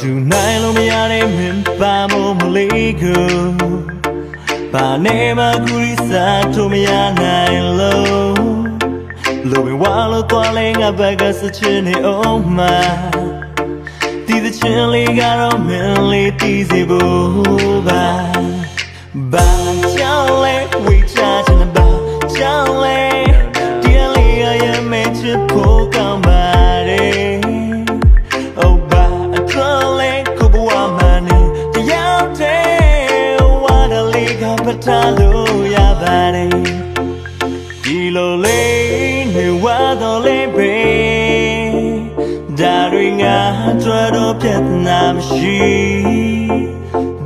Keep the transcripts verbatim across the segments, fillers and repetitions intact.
Tonight, I'm going to Lego. Panema Gurisa to me and I love. Loving while calling a bagas a chinny oh my. Tis a chilly garo milly tizzy booba. Ba chale, we charge in a ba chale. Dearly, I am made to poke on body. Hallelujah, buddy. Dilo le ne wado le be. Darling, I tried to Vietnam she.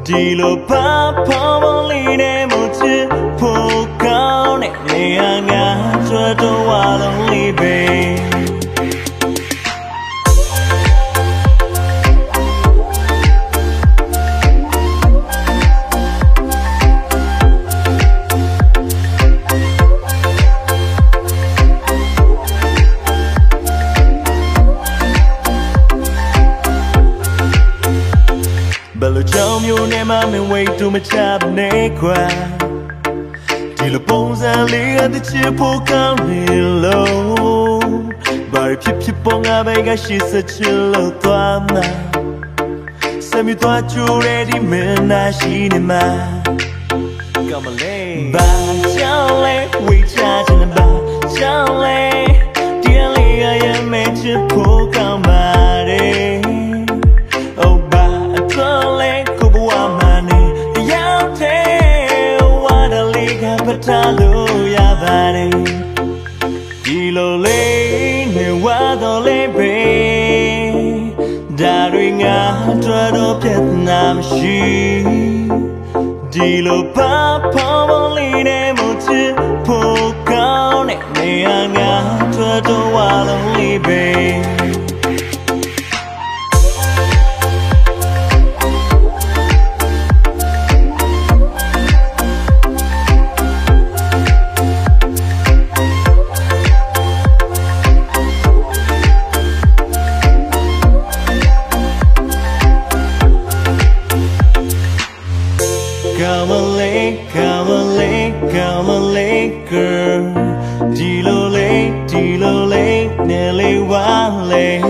Dilo papa only ne mochi po kau ne ne anga tried to wado le be. Bello chom your name I'm in way to my chap nequa. Dilo ponza li at the chipo county low. Barry pip chiponga bega she's a chillo tuana. Sam you thought you ready men I she in my. Come on, lay. Ba chale, we charge in a ba chale. Dearly, I am a chipo county. Hallelujah, buddy. Dilo le ne wado le be. Darling, I tried to Vietnam she. Dilo papa only ne mochi po kau ne ne anga tried to wado le be. Come a lake, come a lake, come a lake, girl. Dilo lake, dilo lake, Nelly Wale.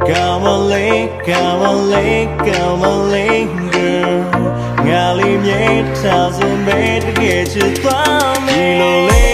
Come a lake, come a lake, come a lake, girl. Ngali mye, thousand bed, get you from me.